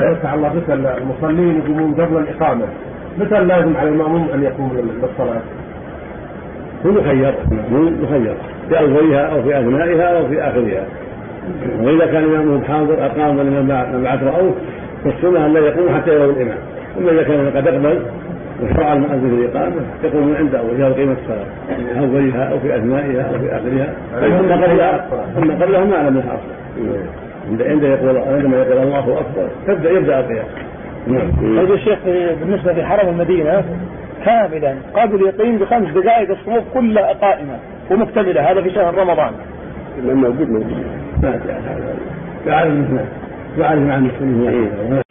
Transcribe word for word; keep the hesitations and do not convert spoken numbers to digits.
يتعلق بك المصلين يقومون قبل الإقامة، مثل لازم على المأموم أن يقوم بالصلاة، ومخير المأموم مخير في أولها أو في أثنائها أو في آخرها. وإذا كان الإمام حاضر أقام من بعد رأوه، فالسنة أن لا يقوم حتى يروا الإمام. أما إذا كان قد أقبل وشرع المؤذن بالإقامة يقوم من عند أولها وقيمة الصلاة في أولها أو في أثنائها أو في آخرها، أما قبلها ما أعلم لها أصلا. عندما يقول الله أكبر تبدأ يبدأ القيام. نعم. الشيخ بالنسبة لحرم المدينة كاملا قبل يقيم بخمس دقائق الصفوف كلها قائمة ومكتملة، هذا في شهر رمضان. لما موجود موجود. ما تعرف هذا؟ تعرف مثله؟ تعرف عن المسلمين؟